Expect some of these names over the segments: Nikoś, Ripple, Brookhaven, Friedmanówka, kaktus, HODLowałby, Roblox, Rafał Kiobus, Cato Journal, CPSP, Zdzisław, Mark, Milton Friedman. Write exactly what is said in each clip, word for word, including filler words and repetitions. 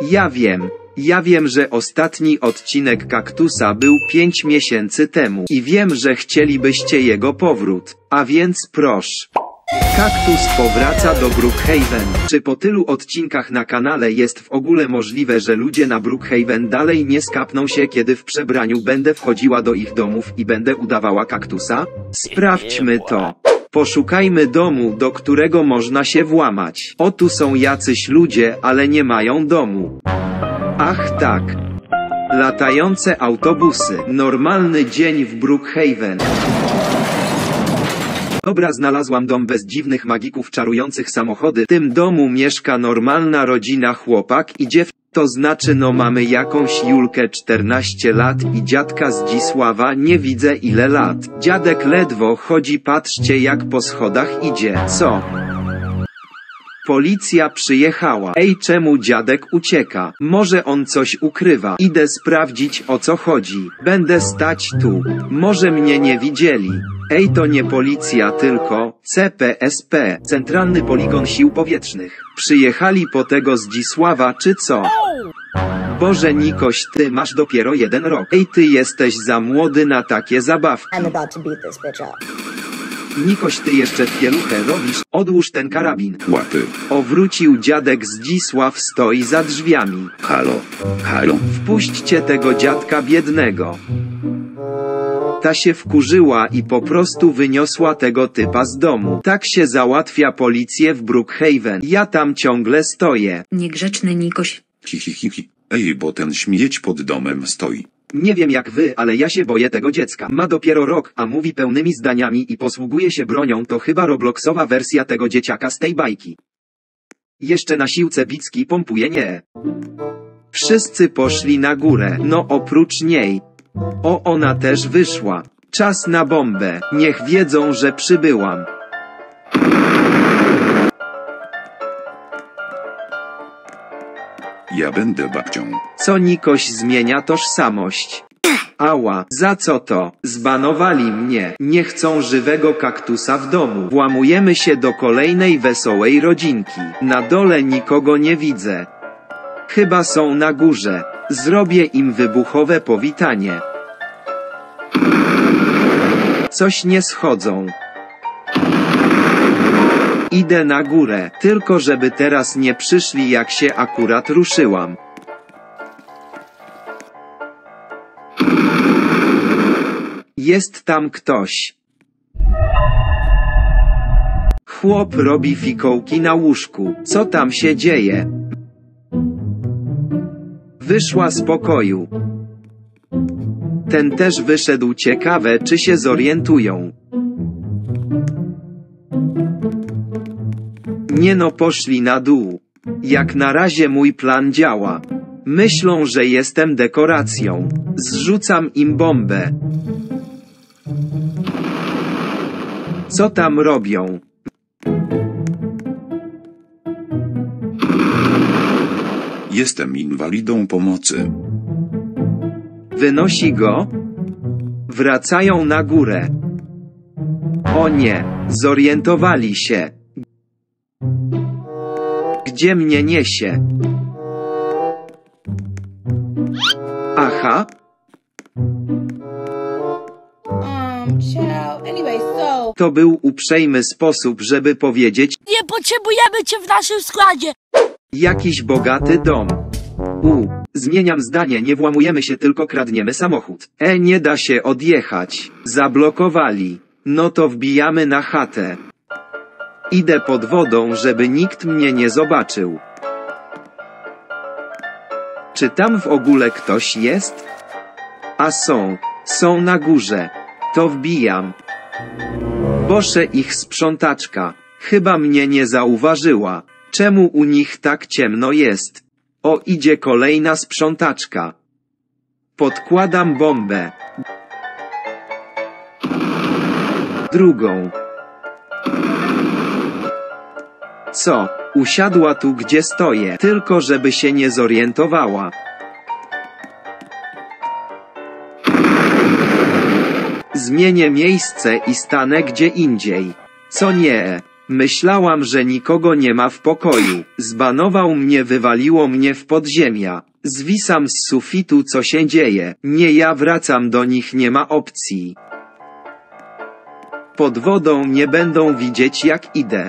Ja wiem. Ja wiem, że ostatni odcinek Kaktusa był pięć miesięcy temu i wiem, że chcielibyście jego powrót, a więc proszę. Kaktus powraca do Brookhaven. Czy po tylu odcinkach na kanale jest w ogóle możliwe, że ludzie na Brookhaven dalej nie skapną się, kiedy w przebraniu będę wchodziła do ich domów i będę udawała kaktusa? Sprawdźmy to. Poszukajmy domu, do którego można się włamać. O, tu są jacyś ludzie, ale nie mają domu. Ach tak. Latające autobusy. Normalny dzień w Brookhaven. Dobra, znalazłam dom bez dziwnych magików czarujących samochody. W tym domu mieszka normalna rodzina, chłopak i dziew... To znaczy, no, mamy jakąś Julkę czternaście lat i dziadka Zdzisława, nie widzę ile lat. Dziadek ledwo chodzi, patrzcie jak po schodach idzie. Co? Policja przyjechała. Ej, czemu dziadek ucieka? Może on coś ukrywa? Idę sprawdzić, o co chodzi. Będę stać tu. Może mnie nie widzieli. Ej, to nie policja, tylko C P S P, Centralny Poligon Sił Powietrznych. Przyjechali po tego Zdzisława, czy co? Boże, Nikoś, ty masz dopiero jeden rok. Ej, ty jesteś za młody na takie zabawki. I'm about to beat this bitch up. Nikoś, ty jeszcze pieluchę robisz, odłóż ten karabin. Łapy. Owrócił dziadek Zdzisław, stoi za drzwiami. Halo, halo. Wpuśćcie tego dziadka biednego. Ta się wkurzyła i po prostu wyniosła tego typa z domu. Tak się załatwia policję w Brookhaven. Ja tam ciągle stoję. Niegrzeczny Nikoś. Hi, hi, hi, hi. Ej, bo ten śmieć pod domem stoi. Nie wiem jak wy, ale ja się boję tego dziecka. Ma dopiero rok, a mówi pełnymi zdaniami i posługuje się bronią. To chyba robloxowa wersja tego dzieciaka z tej bajki. Jeszcze na siłce bicki pompuje, nie. Wszyscy poszli na górę, no oprócz niej. O, ona też wyszła. Czas na bombę. Niech wiedzą, że przybyłam. Ja będę babcią. Co, Nikoś zmienia tożsamość. Ała, za co to? Zbanowali mnie. Nie chcą żywego kaktusa w domu. Włamujemy się do kolejnej wesołej rodzinki. Na dole nikogo nie widzę. Chyba są na górze. Zrobię im wybuchowe powitanie. Coś nie schodzą. Idę na górę, tylko żeby teraz nie przyszli, jak się akurat ruszyłam. Jest tam ktoś. Chłop robi fikołki na łóżku. Co tam się dzieje? Wyszła z pokoju. Ten też wyszedł, ciekawe czy się zorientują. Nie no, poszli na dół. Jak na razie mój plan działa. Myślą, że jestem dekoracją. Zrzucam im bombę. Co tam robią? Jestem inwalidą pomocy. Wynosi go? Wracają na górę. O nie, zorientowali się. Gdzie mnie niesie? Aha. To był uprzejmy sposób, żeby powiedzieć: nie potrzebujemy cię w naszym składzie. Jakiś bogaty dom. U, zmieniam zdanie, nie włamujemy się, tylko kradniemy samochód. E, nie da się odjechać. Zablokowali. No to wbijamy na chatę. Idę pod wodą, żeby nikt mnie nie zobaczył. Czy tam w ogóle ktoś jest? A są, są na górze. To wbijam. Boże, ich sprzątaczka. Chyba mnie nie zauważyła. Czemu u nich tak ciemno jest? O, idzie kolejna sprzątaczka. Podkładam bombę. Drugą. Co? Usiadła tu, gdzie stoję, tylko żeby się nie zorientowała. Zmienię miejsce i stanę gdzie indziej. Co nie? Myślałam, że nikogo nie ma w pokoju. Zbanował mnie, wywaliło mnie w podziemia. Zwisam z sufitu, co się dzieje? Nie, ja wracam do nich, nie ma opcji. Pod wodą nie będą widzieć, jak idę.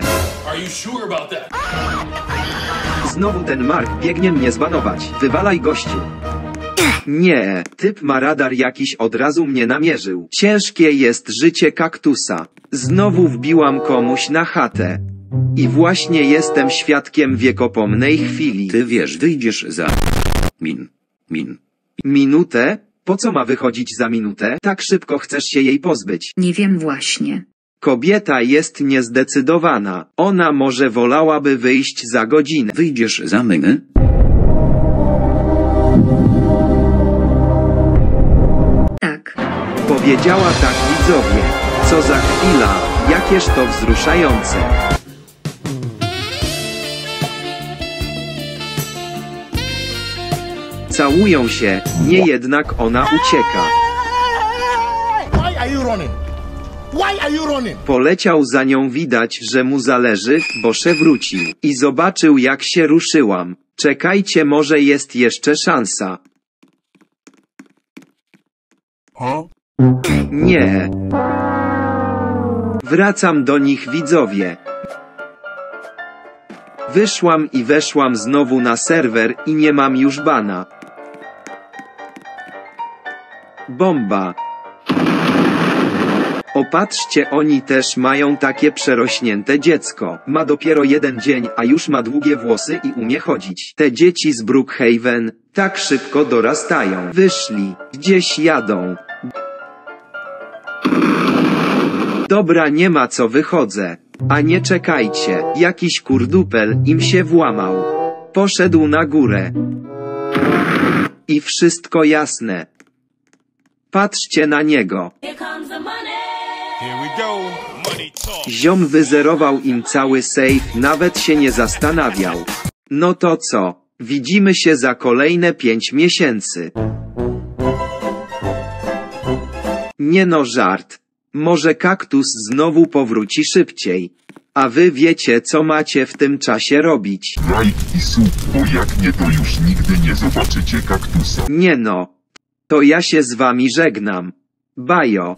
Znowu ten Mark biegnie mnie zbanować. Wywalaj, gościu. Nie, typ ma radar jakiś, od razu mnie namierzył. Ciężkie jest życie kaktusa. Znowu wbiłam komuś na chatę. I właśnie jestem świadkiem wiekopomnej chwili. Ty wiesz, wyjdziesz za... Min. Min. Minutę? Po co ma wychodzić za minutę? Tak szybko chcesz się jej pozbyć? Nie wiem właśnie. Kobieta jest niezdecydowana. Ona może wolałaby wyjść za godzinę. Wyjdziesz za minę? Tak. Powiedziała tak, widzowie. Co za chwila, jakież to wzruszające. Całują się, nie jednak ona ucieka. Why are you running? Why are you running? Poleciał za nią, widać, że mu zależy, bo się wrócił. I zobaczył, jak się ruszyłam. Czekajcie, może jest jeszcze szansa. Huh? Nie. Wracam do nich, widzowie. Wyszłam i weszłam znowu na serwer i nie mam już bana. Bomba. Opatrzcie, oni też mają takie przerośnięte dziecko. Ma dopiero jeden dzień, a już ma długie włosy i umie chodzić. Te dzieci z Brookhaven tak szybko dorastają. Wyszli, gdzieś jadą. Dobra, nie ma co, wychodzę. A nie, czekajcie, jakiś kurdupel im się włamał. Poszedł na górę. I wszystko jasne. Patrzcie na niego. Ziom wyzerował im cały sejf, nawet się nie zastanawiał. No to co? Widzimy się za kolejne pięć miesięcy. Nie no, żart. Może kaktus znowu powróci szybciej. A wy wiecie, co macie w tym czasie robić. Like i sub, bo jak nie, to już nigdy nie zobaczycie kaktusa. Nie no. To ja się z wami żegnam. Bajo.